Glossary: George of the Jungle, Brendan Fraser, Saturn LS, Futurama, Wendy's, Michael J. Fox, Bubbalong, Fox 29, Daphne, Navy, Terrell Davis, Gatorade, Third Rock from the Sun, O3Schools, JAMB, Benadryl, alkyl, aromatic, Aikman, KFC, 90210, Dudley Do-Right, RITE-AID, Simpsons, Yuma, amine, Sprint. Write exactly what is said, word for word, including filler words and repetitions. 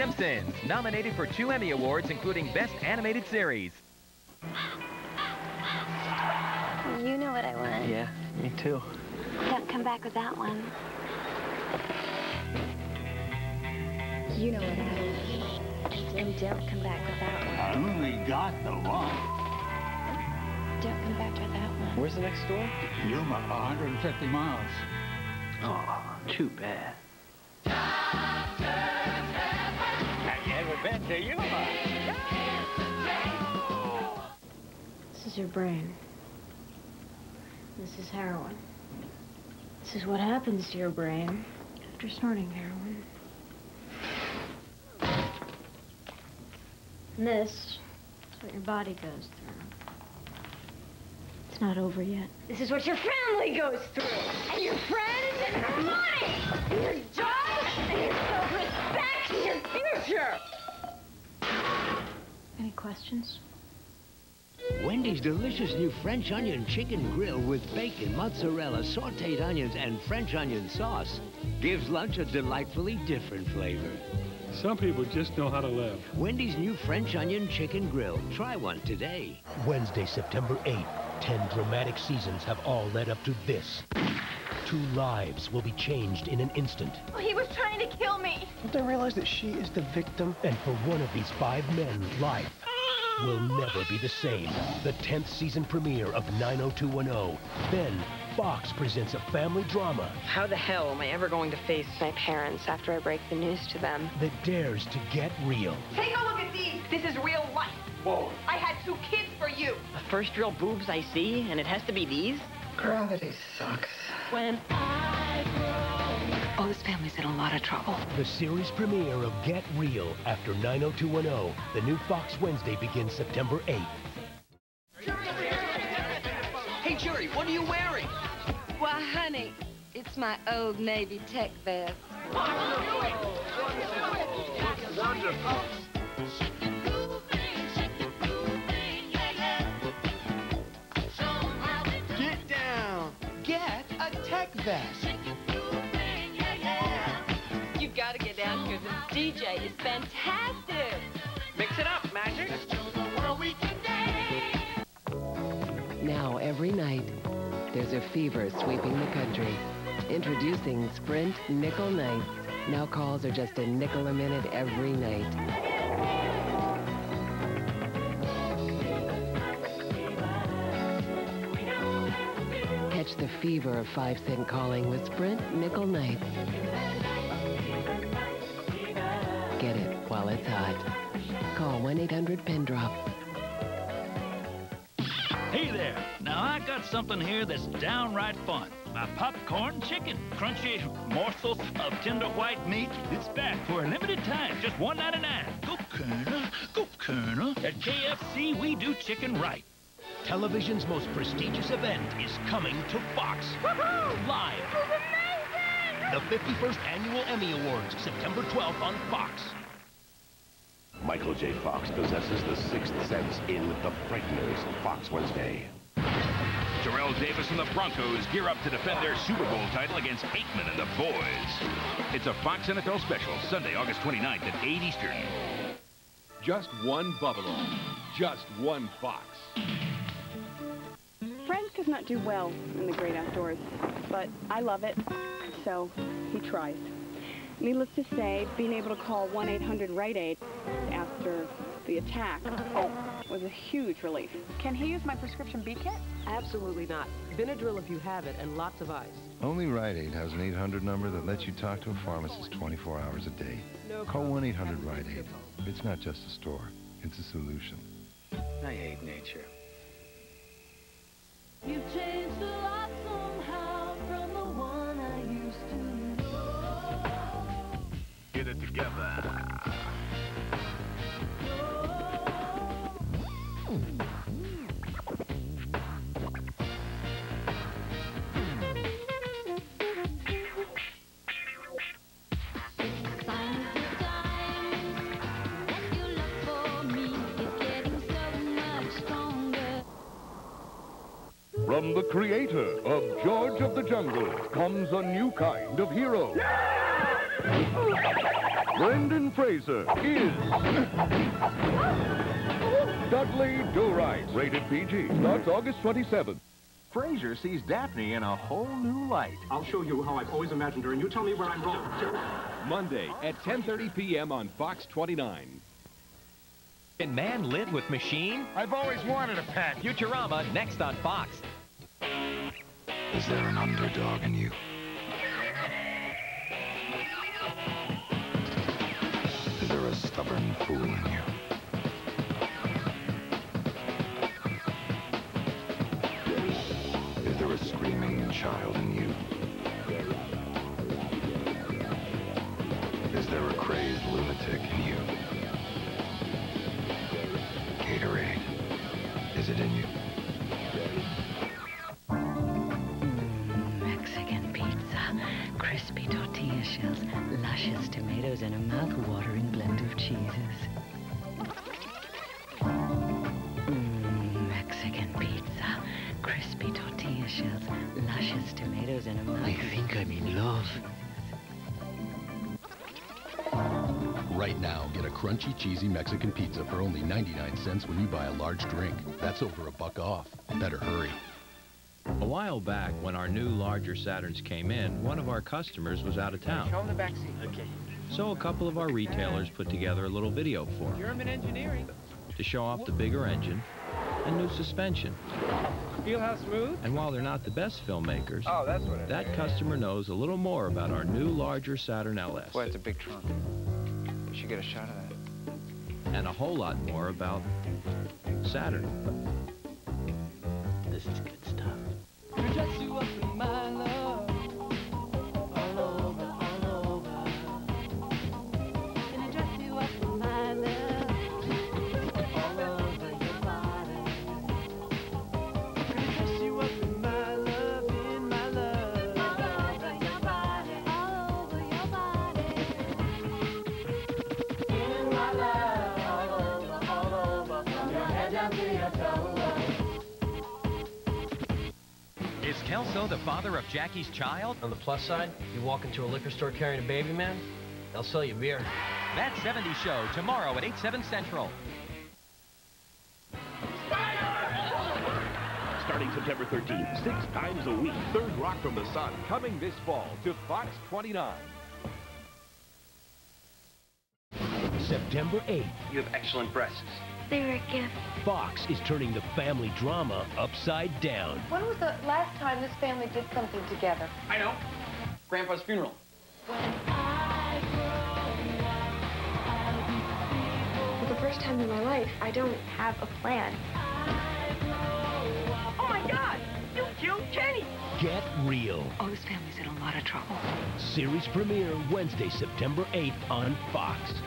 Simpsons, nominated for two Emmy Awards, including Best Animated Series. You know what I want. Yeah, me too. Don't come back with that one. You know what I want. And don't come back with that one. I only got the one. Don't come back with that one. Where's the next door? Yuma, one hundred fifty miles. Oh, too bad. Have you ever been to Yuma? This is your brain. This is heroin. This is what happens to your brain after snorting heroin. And this is what your body goes through. Not over yet. This is what your family goes through, and your friends, and your money, and your job, and your self-respect, and your future. Any questions? Wendy's delicious new French onion chicken grill with bacon, mozzarella, sauteed onions, and French onion sauce gives lunch a delightfully different flavor. Some people just know how to live. Wendy's new French onion chicken grill. Try one today. Wednesday, September eighth. Ten dramatic seasons have all led up to this. Two lives will be changed in an instant. Oh, he was trying to kill me. Don't they realize that she is the victim? And for one of these five men, life will never be the same. The tenth season premiere of nine oh two one oh. Then, Fox presents a family drama. How the hell am I ever going to face my parents after I break the news to them? That dares to get real. Take a look at these. This is real life. Whoa. I had two kids for you. The first real boobs I see, and it has to be these? Gravity sucks. When I grow... Oh, this family's in a lot of trouble. The series premiere of Get Real after nine oh two one oh. The new Fox Wednesday begins September eighth. Hey, Jerry, what are you wearing? Why, honey, it's my old Navy tech vest. What are you doing? Wonderful. Wonderful. You've got to get down here. This D J is fantastic. Mix it up, Magic. Now, every night, there's a fever sweeping the country. Introducing Sprint Nickel Nights. Now calls are just a nickel a minute every night. Catch the fever of five-cent calling with Sprint Nickel Nights. Get it while it's hot. Call one eight hundred PIN DROP. Hey there. Now, I got something here that's downright fun. My popcorn chicken. Crunchy morsel of tender white meat. It's back for a limited time. Just one ninety-nine. Go, Colonel. Go, Colonel. At K F C, we do chicken right. Television's most prestigious event is coming to Fox. Woohoo! Live. This is amazing! The fifty-first Annual Emmy Awards, September twelfth on Fox. Michael J. Fox possesses the sixth sense in The Frighteners, Fox Wednesday. Terrell Davis and the Broncos gear up to defend their Super Bowl title against Aikman and the Boys. It's a Fox N F L special, Sunday, August twenty-ninth at eight Eastern. Just one Bubbalong. Just one Fox. Friends does not do well in the great outdoors, but I love it, so he tries. Needless to say, being able to call one eight hundred RITE-AID after the attack oh, was a huge relief. Can he use my prescription bee kit? Absolutely not. Benadryl if you have it, and lots of ice. Only RITE-AID has an eight hundred number that lets you talk to a pharmacist twenty-four hours a day. No call one eight hundred RITE-AID. It's not just a store, it's a solution. I hate nature. You've changed a lot somehow from the one I used to know. Get it together. From the creator of George of the Jungle comes a new kind of hero. Yeah! Brendan Fraser is Dudley Do-Right. Rated P G. Starts August twenty-seventh. Fraser sees Daphne in a whole new light. I'll show you how I've always imagined her, and you tell me where I'm wrong. Monday at ten thirty p m on Fox twenty-nine. Can man live with machine? I've always wanted a pet. Futurama, next on Fox. Is there an underdog in you? Is there a stubborn fool in you? Is there a screaming child in you? Is there a crazed lunatic in you? Gatorade, is it in you? Mexican pizza, crispy tortilla shells, luscious tomatoes, and a mouth-watering blend of cheeses. Mm, Mexican pizza, crispy tortilla shells, luscious tomatoes, and a mouth... I think I'm in love. Right now, get a crunchy, cheesy Mexican pizza for only ninety-nine cents when you buy a large drink. That's over a buck off. Better hurry. A while back, when our new larger Saturns came in, one of our customers was out of town. Show him the back seat. Okay. So a couple of our retailers put together a little video for him. German engineering. To show off the bigger engine and new suspension. Feel how smooth? And while they're not the best filmmakers, oh, that's what it that is. Customer knows a little more about our new larger Saturn L S. Boy, it's a big trunk. We should get a shot of that. And a whole lot more about Saturn. This is good stuff. Kelso, the father of Jackie's child? On the plus side, you walk into a liquor store carrying a baby man, they'll sell you beer. That seventies Show, tomorrow at eight, seven central. Starting September thirteenth, six times a week, Third Rock from the Sun, coming this fall to Fox twenty-nine. September eighth. You have excellent breasts. They're a gift. Fox is turning the family drama upside down. When was the last time this family did something together? I know. Grandpa's funeral. When I grow up, for the first time in my life, I don't have a plan. Oh my God! You killed Kenny! Get Real. Oh, this family's in a lot of trouble. Series premiere Wednesday, September eighth on Fox.